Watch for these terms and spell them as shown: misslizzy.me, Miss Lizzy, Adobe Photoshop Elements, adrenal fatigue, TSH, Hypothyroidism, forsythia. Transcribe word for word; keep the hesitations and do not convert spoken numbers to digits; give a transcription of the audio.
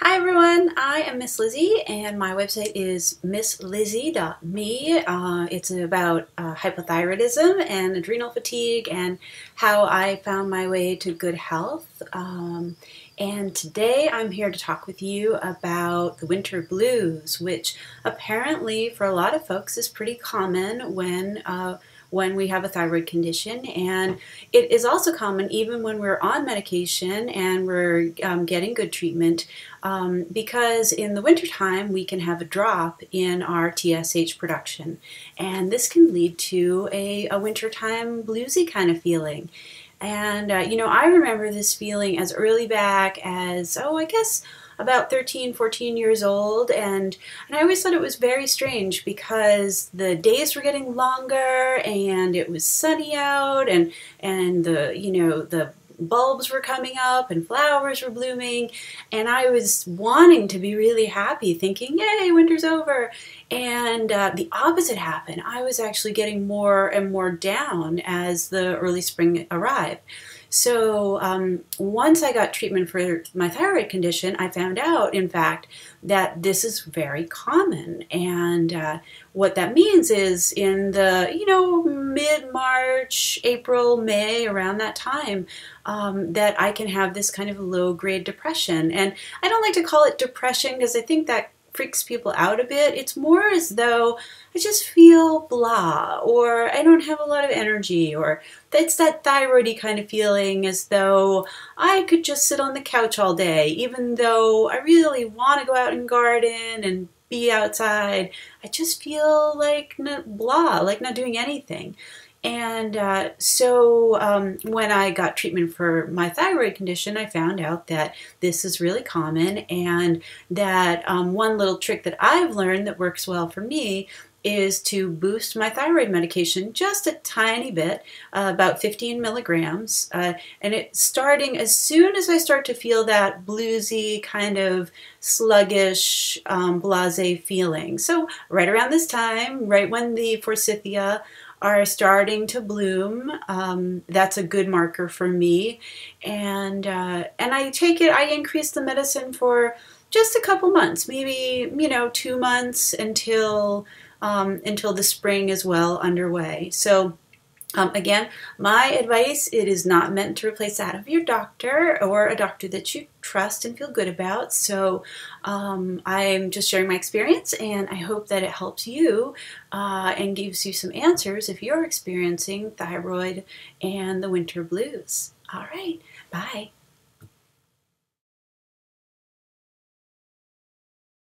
Hi everyone, I am Miss Lizzy and my website is miss lizzy dot me. Uh, it's about uh, hypothyroidism and adrenal fatigue and how I found my way to good health. Um, and today I'm here to talk with you about the winter blues, which apparently for a lot of folks is pretty common when uh, when we have a thyroid condition, and it is also common even when we're on medication and we're um, getting good treatment, um, because in the wintertime we can have a drop in our T S H production, and this can lead to a, a wintertime bluesy kind of feeling. And uh, you know, I remember this feeling as early back as, oh, I guess about thirteen, fourteen years old, and, and I always thought it was very strange because the days were getting longer and it was sunny out, and and the, you know, the bulbs were coming up and flowers were blooming, and I was wanting to be really happy, thinking, yay, winter's over. And uh, the opposite happened. I was actually getting more and more down as the early spring arrived. So um, once I got treatment for my thyroid condition, I found out, in fact, that this is very common. And uh, what that means is in the, you know, mid-March, April, May, around that time, um, that I can have this kind of low-grade depression. And I don't like to call it depression because I think that freaks people out a bit. It's more as though I just feel blah, or I don't have a lot of energy, or it's that thyroidy kind of feeling as though I could just sit on the couch all day, even though I really want to go out and garden and be outside. I just feel like blah, like not doing anything. And uh, so um, when I got treatment for my thyroid condition, I found out that this is really common, and that um, one little trick that I've learned that works well for me is to boost my thyroid medication just a tiny bit, uh, about fifteen milligrams, uh, and it's starting as soon as I start to feel that bluesy kind of sluggish, um, blasé feeling. So right around this time, right when the forsythia are starting to bloom, um, that's a good marker for me. And uh, and I take it, I increase the medicine for just a couple months, maybe, you know, two months until um, until the spring is well underway. So um, again, my advice, it is not meant to replace that of your doctor or a doctor that you trust and feel good about. So um, I'm just sharing my experience, and I hope that it helps you uh, and gives you some answers if you're experiencing thyroid and the winter blues. All right, bye.